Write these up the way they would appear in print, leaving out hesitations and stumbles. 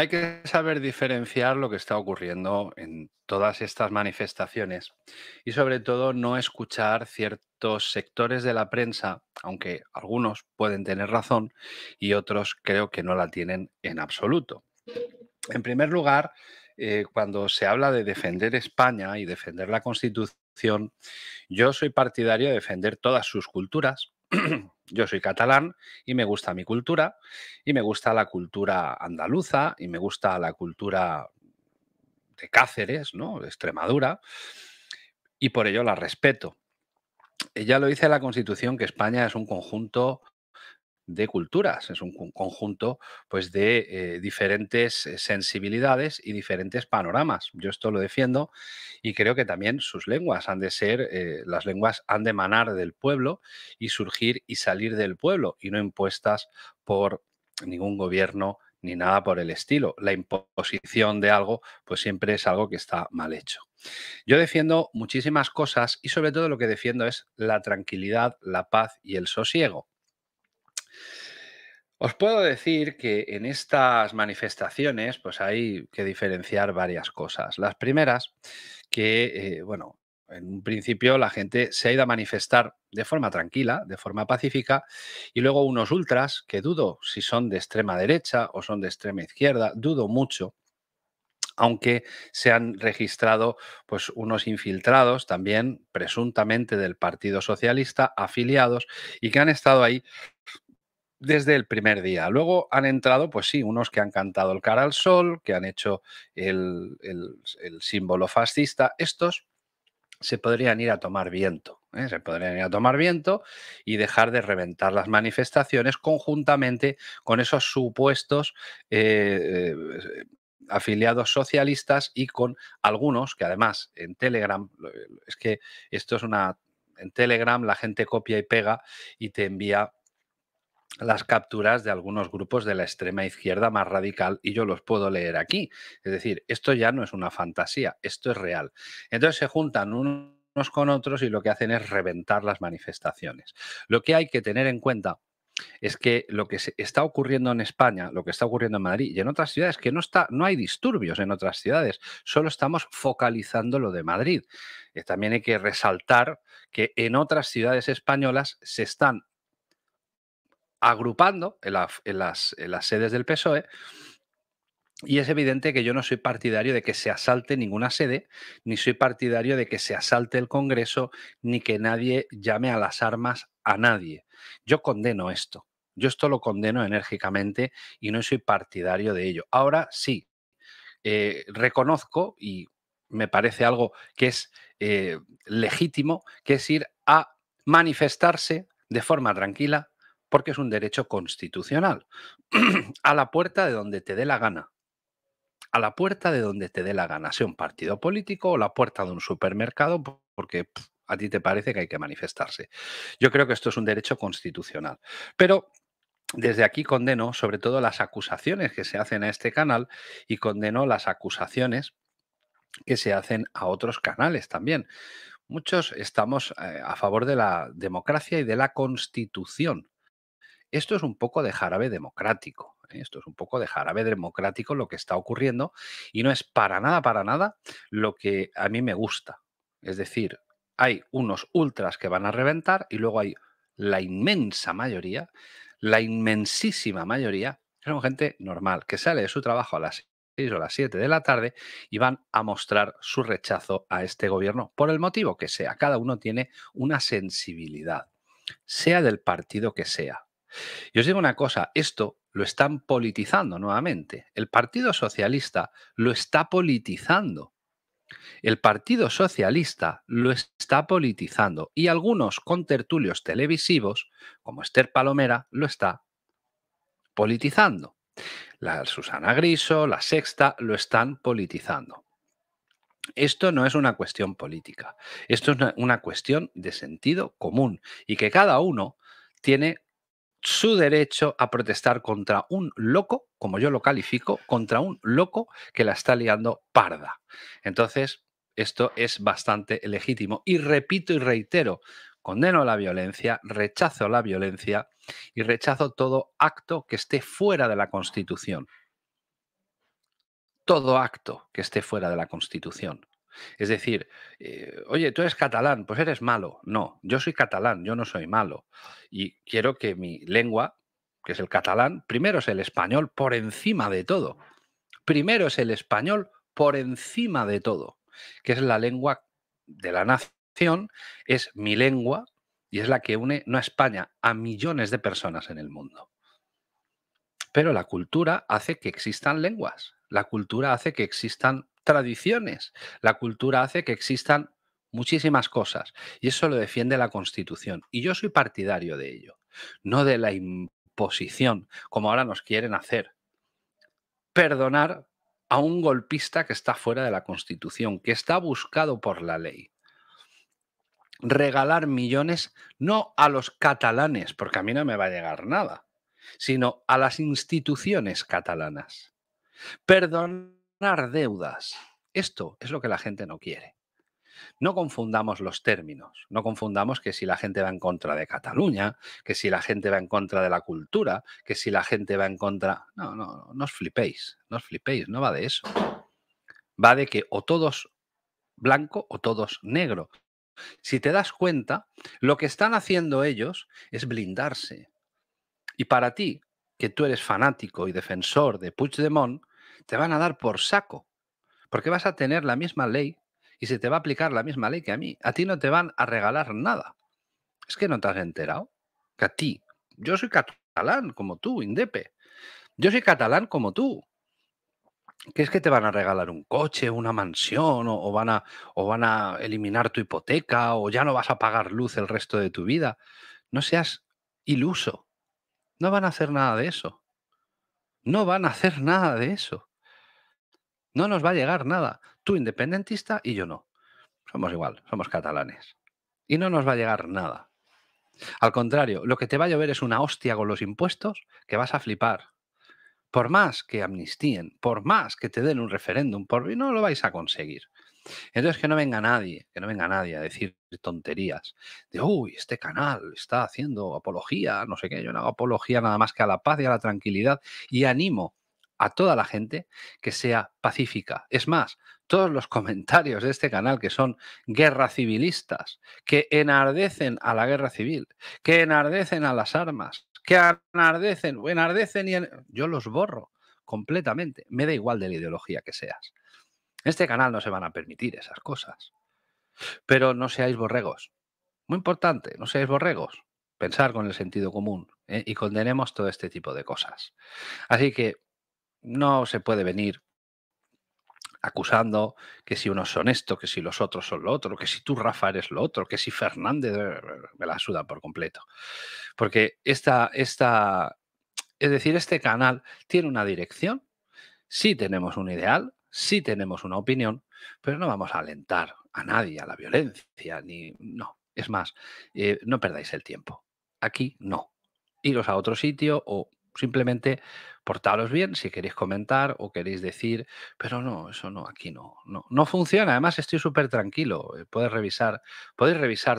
Hay que saber diferenciar lo que está ocurriendo en todas estas manifestaciones y sobre todo no escuchar ciertos sectores de la prensa, aunque algunos pueden tener razón y otros creo que no la tienen en absoluto. En primer lugar, cuando se habla de defender España y defender la Constitución, yo soy partidario de defender todas sus culturas. Yo soy catalán y me gusta mi cultura, y me gusta la cultura andaluza, y me gusta la cultura de Cáceres, ¿no?, de Extremadura, y por ello la respeto. Ya lo dice la Constitución, que España es un conjunto de culturas, es un conjunto pues de diferentes sensibilidades y diferentes panoramas. Yo esto lo defiendo y creo que también sus lenguas han de ser, las lenguas han de emanar del pueblo y surgir y salir del pueblo y no impuestas por ningún gobierno ni nada por el estilo. La imposición de algo pues siempre es algo que está mal hecho. Yo defiendo muchísimas cosas y sobre todo lo que defiendo es la tranquilidad, la paz y el sosiego. Os puedo decir que en estas manifestaciones pues hay que diferenciar varias cosas. Las primeras, que bueno, en un principio la gente se ha ido a manifestar de forma tranquila, de forma pacífica, y luego unos ultras, que dudo si son de extrema derecha o son de extrema izquierda, dudo mucho, aunque se han registrado pues unos infiltrados también presuntamente del Partido Socialista, afiliados, y que han estado ahí desde el primer día. Luego han entrado, pues sí, unos que han cantado el cara al sol, que han hecho el símbolo fascista. Estos se podrían ir a tomar viento, ¿eh? Se podrían ir a tomar viento y dejar de reventar las manifestaciones conjuntamente con esos supuestos afiliados socialistas y con algunos que además en Telegram, es que esto es una... En Telegram la gente copia y pega y te envía las capturas de algunos grupos de la extrema izquierda más radical y yo los puedo leer aquí. Es decir, esto ya no es una fantasía, esto es real. Entonces se juntan unos con otros y lo que hacen es reventar las manifestaciones. Lo que hay que tener en cuenta es que lo que está ocurriendo en España, lo que está ocurriendo en Madrid y en otras ciudades, que no hay disturbios en otras ciudades, solo estamos focalizando lo de Madrid. También hay que resaltar que en otras ciudades españolas se están agrupando en las sedes del PSOE y es evidente que yo no soy partidario de que se asalte ninguna sede, ni soy partidario de que se asalte el Congreso, ni que nadie llame a las armas a nadie. Yo condeno esto, lo condeno enérgicamente y no soy partidario de ello. Ahora sí, reconozco y me parece algo que es legítimo, que es ir a manifestarse de forma tranquila, porque es un derecho constitucional, a la puerta de donde te dé la gana, a la puerta de donde te dé la gana, sea un partido político o la puerta de un supermercado, porque a ti te parece que hay que manifestarse. Yo creo que esto es un derecho constitucional, pero desde aquí condeno sobre todo las acusaciones que se hacen a este canal y condeno las acusaciones que se hacen a otros canales también. Muchos estamos a favor de la democracia y de la Constitución. Esto es un poco de jarabe democrático, ¿eh? Esto es un poco de jarabe democrático lo que está ocurriendo y no es para nada lo que a mí me gusta. Es decir, hay unos ultras que van a reventar y luego hay la inmensa mayoría, la inmensísima mayoría, que son gente normal, que sale de su trabajo a las 6 o las 7 de la tarde y van a mostrar su rechazo a este gobierno por el motivo que sea. Cada uno tiene una sensibilidad, sea del partido que sea. Y os digo una cosa, esto lo están politizando nuevamente. El Partido Socialista lo está politizando. El Partido Socialista lo está politizando. Y algunos contertulios televisivos, como Esther Palomera, lo está politizando. La Susana Griso, La Sexta, lo están politizando. Esto no es una cuestión política. Esto es una cuestión de sentido común. Y que cada uno tiene su derecho a protestar contra un loco, como yo lo califico, contra un loco que la está liando parda. Entonces, esto es bastante legítimo. Y repito y reitero, condeno la violencia, rechazo la violencia y rechazo todo acto que esté fuera de la Constitución. todo acto que esté fuera de la Constitución. Es decir, oye, tú eres catalán, pues eres malo. No, yo soy catalán, yo no soy malo. Y quiero que mi lengua, que es el catalán, primero es el español por encima de todo. Primero es el español por encima de todo, que es la lengua de la nación, es mi lengua y es la que une no a España, a millones de personas en el mundo. Pero la cultura hace que existan lenguas, la cultura hace que existan tradiciones, la cultura hace que existan muchísimas cosas y eso lo defiende la Constitución y yo soy partidario de ello, no de la imposición como ahora nos quieren hacer. Perdonar a un golpista que está fuera de la Constitución, que está buscado por la ley. Regalar millones no a los catalanes, porque a mí no me va a llegar nada, sino a las instituciones catalanas. Perdonar deudas. Esto es lo que la gente no quiere. No confundamos los términos, no confundamos que si la gente va en contra de Cataluña, que si la gente va en contra de la cultura, que si la gente va en contra... No, no, no os flipéis, no os flipéis, no va de eso. Va de que o todos blanco o todos negro. Si te das cuenta, lo que están haciendo ellos es blindarse. Y para ti, que tú eres fanático y defensor de Puigdemont, te van a dar por saco, porque vas a tener la misma ley y se te va a aplicar la misma ley que a mí. A ti no te van a regalar nada. Es que no te has enterado que a ti... Yo soy catalán como tú, Indepe. Yo soy catalán como tú. ¿Qué es que te van a regalar un coche, una mansión, o van a eliminar tu hipoteca, o ya no vas a pagar luz el resto de tu vida? No seas iluso. No van a hacer nada de eso. No van a hacer nada de eso. No nos va a llegar nada. Tú independentista y yo no. Somos igual, somos catalanes. Y no nos va a llegar nada. Al contrario, lo que te va a llover es una hostia con los impuestos que vas a flipar. Por más que amnistíen, por más que te den un referéndum, no lo vais a conseguir. Entonces que no venga nadie a decir tonterías. De, uy, este canal está haciendo apología, no sé qué. Yo no hago apología nada más que a la paz y a la tranquilidad. Y animo a toda la gente que sea pacífica. Es más, todos los comentarios de este canal que son guerra civilistas, que enardecen a la guerra civil, que enardecen a las armas, que enardecen yo los borro completamente. Me da igual de la ideología que seas. En este canal no se van a permitir esas cosas. Pero no seáis borregos. Muy importante, no seáis borregos. Pensar con el sentido común, ¿eh? Y condenemos todo este tipo de cosas. Así que no se puede venir acusando que si unos son esto, que si los otros son lo otro, que si tú, Rafa, eres lo otro, que si Fernández... Me la suda por completo. Porque es decir, este canal tiene una dirección, sí tenemos un ideal, sí tenemos una opinión, pero no vamos a alentar a nadie a la violencia, ni... No, es más, no perdáis el tiempo. Aquí no. Iros a otro sitio o... Simplemente portaros bien si queréis comentar o queréis decir, pero no, eso no, aquí no funciona. Además estoy súper tranquilo, podéis revisar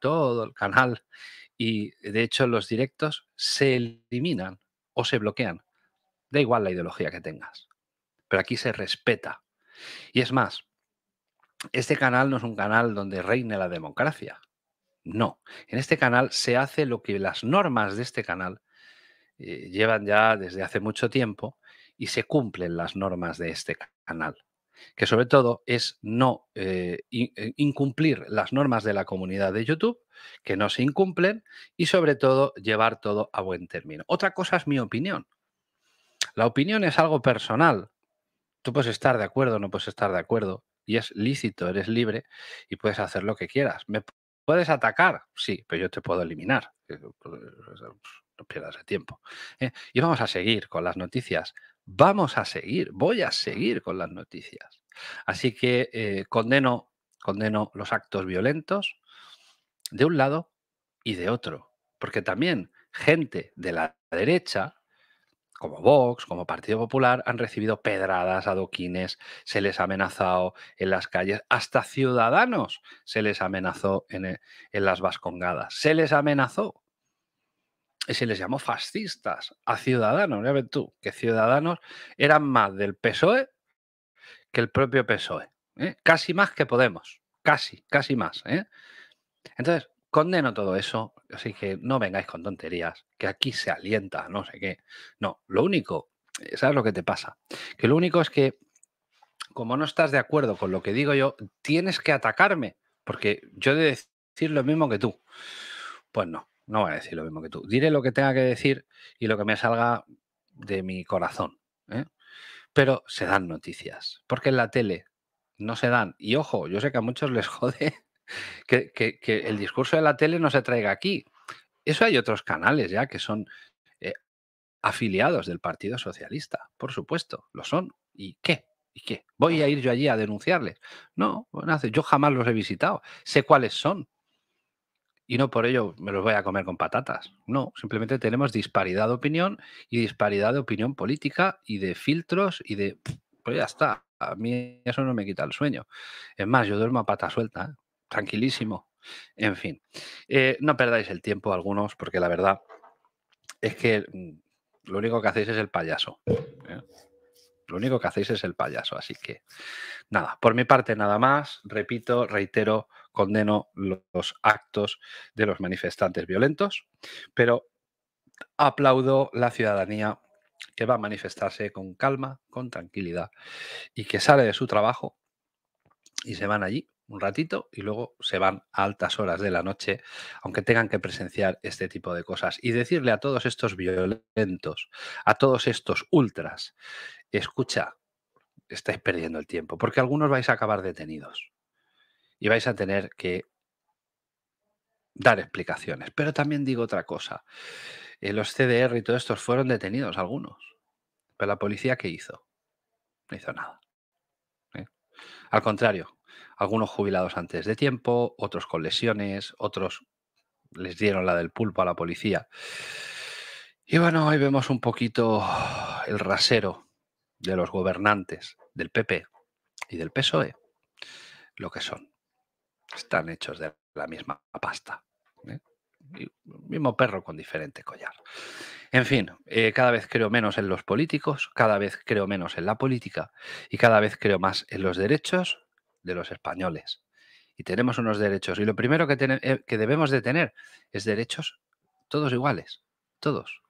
todo el canal y de hecho los directos se eliminan o se bloquean. Da igual la ideología que tengas, pero aquí se respeta. Y es más, este canal no es un canal donde reine la democracia. No, en este canal se hace lo que las normas de este canal llevan ya desde hace mucho tiempo y se cumplen las normas de este canal, que sobre todo es no incumplir las normas de la comunidad de YouTube, que no se incumplen y sobre todo llevar todo a buen término. Otra cosa es mi opinión. La opinión es algo personal. Tú puedes estar de acuerdo o no puedes estar de acuerdo y es lícito, eres libre y puedes hacer lo que quieras. ¿Me puedes atacar? Sí, pero yo te puedo eliminar. No pierdas el tiempo. Y vamos a seguir con las noticias. Voy a seguir con las noticias. Así que condeno los actos violentos de un lado y de otro. Porque también gente de la derecha, como VOX, como Partido Popular, han recibido pedradas, adoquines, se les ha amenazado en las calles, hasta Ciudadanos se les amenazó en las vascongadas. Se les amenazó. Y se les llamó fascistas a Ciudadanos. Ya ves tú, que Ciudadanos eran más del PSOE que el propio PSOE, ¿eh? Casi más que Podemos, casi más, ¿eh? Entonces, condeno todo eso, así que no vengáis con tonterías, que aquí se alienta, no sé qué. No, lo único, ¿sabes lo que te pasa? Que lo único es que, como no estás de acuerdo con lo que digo yo, tienes que atacarme, porque yo he de decir lo mismo que tú. Pues no, no voy a decir lo mismo que tú. Diré lo que tenga que decir y lo que me salga de mi corazón, ¿eh? Pero se dan noticias, porque en la tele no se dan. Y ojo, yo sé que a muchos les jode que el discurso de la tele no se traiga aquí. Eso hay otros canales ya que son afiliados del Partido Socialista, por supuesto, lo son. ¿Y qué? ¿Y qué? ¿Voy a ir yo allí a denunciarles? No, bueno, yo jamás los he visitado, sé cuáles son. Y no por ello me los voy a comer con patatas. No, simplemente tenemos disparidad de opinión y disparidad de opinión política y de filtros y de... Pues ya está, a mí eso no me quita el sueño. Es más, yo duermo a pata suelta, ¿eh? Tranquilísimo. En fin, no perdáis el tiempo algunos, porque la verdad es que lo único que hacéis es el payaso, ¿eh? Lo único que hacéis es el payaso. Así que nada, por mi parte nada más. Repito, reitero, condeno los actos de los manifestantes violentos, pero aplaudo la ciudadanía que va a manifestarse con calma, con tranquilidad, y que sale de su trabajo y se van allí un ratito y luego se van a altas horas de la noche, aunque tengan que presenciar este tipo de cosas. Y decirle a todos estos violentos, a todos estos ultras: escucha, estáis perdiendo el tiempo, porque algunos vais a acabar detenidos y vais a tener que dar explicaciones. Pero también digo otra cosa, los CDR y todos estos fueron detenidos algunos, pero la policía, ¿qué hizo? No hizo nada, ¿eh? Al contrario, algunos jubilados antes de tiempo, otros con lesiones, otros les dieron la del pulpo a la policía. Y bueno, hoy vemos un poquito el rasero de los gobernantes del PP y del PSOE, lo que son. Están hechos de la misma pasta, ¿eh? Mismo perro con diferente collar. En fin, cada vez creo menos en los políticos, cada vez creo menos en la política y cada vez creo más en los derechos de los españoles. Y tenemos unos derechos, y lo primero que debemos de tener es derechos todos iguales, todos.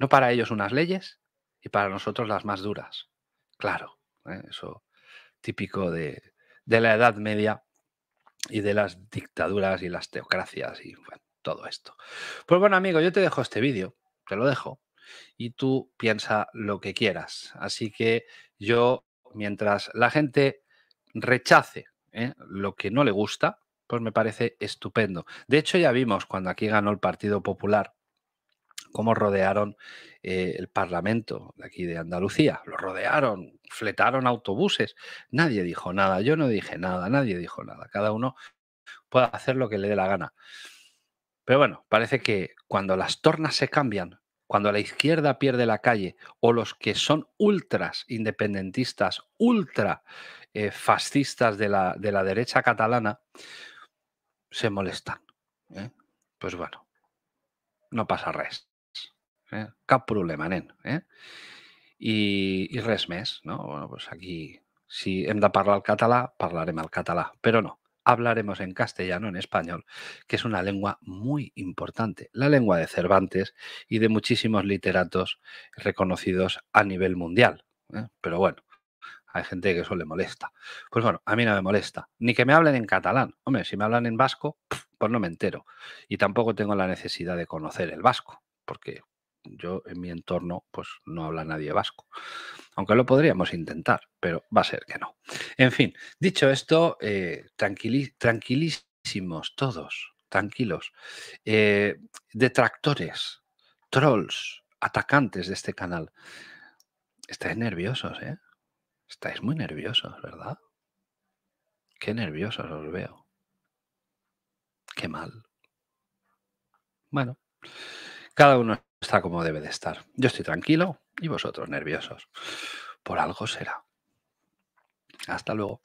No para ellos unas leyes y para nosotros las más duras. Claro, ¿eh? Eso típico de la Edad Media y de las dictaduras y las teocracias y bueno, todo esto. Pues bueno, amigo, yo te dejo este vídeo, te lo dejo, y tú piensa lo que quieras. Así que yo, mientras la gente rechace, ¿eh?, lo que no le gusta, pues me parece estupendo. De hecho, ya vimos cuando aquí ganó el Partido Popular cómo rodearon el Parlamento de aquí de Andalucía. Lo rodearon, fletaron autobuses. Nadie dijo nada, yo no dije nada, nadie dijo nada. Cada uno puede hacer lo que le dé la gana. Pero bueno, parece que cuando las tornas se cambian, cuando la izquierda pierde la calle o los que son ultras independentistas, ultra fascistas de la derecha catalana, se molestan, ¿eh? Pues bueno, no pasa res, ¿eh? Cap problema, nen, ¿eh? Y res més, ¿no? Bueno, pues aquí, si hem de parlar el català, parlarem el català, pero no. Hablaremos en castellano, en español, que es una lengua muy importante, la lengua de Cervantes y de muchísimos literatos reconocidos a nivel mundial, ¿eh? Pero bueno, hay gente que eso le molesta. Pues bueno, a mí no me molesta, ni que me hablen en catalán. Hombre, si me hablan en vasco, pues no me entero. Y tampoco tengo la necesidad de conocer el vasco, porque yo en mi entorno pues no habla nadie vasco, aunque lo podríamos intentar, pero va a ser que no. En fin, dicho esto, tranquilísimos todos, tranquilos, detractores, trolls, atacantes de este canal, estáis nerviosos, ¿eh? Estáis muy nerviosos, ¿verdad? Qué nerviosos os veo, qué mal. Bueno, cada uno está como debe de estar. Yo estoy tranquilo y vosotros nerviosos. Por algo será. Hasta luego.